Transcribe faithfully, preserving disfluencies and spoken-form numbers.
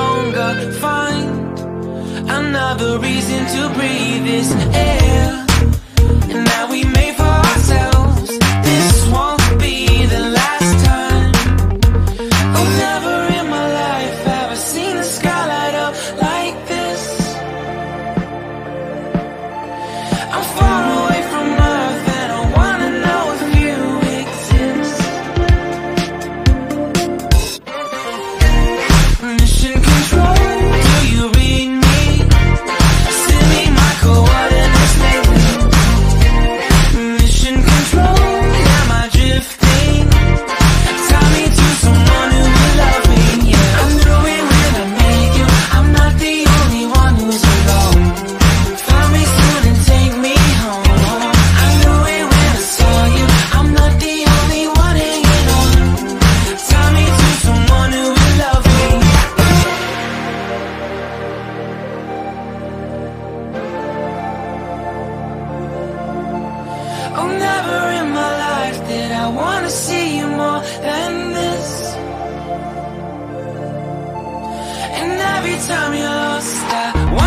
longer find another reason to breathe this air, and now we made for ourselves. This won't be the last time. I've never in my life have I seen the sky light up like this. I'm far away from Earth and I wanna know if you exist. Mission control, do you read me? Oh, never in my life did I wanna see you more than this. And every time you're lost, I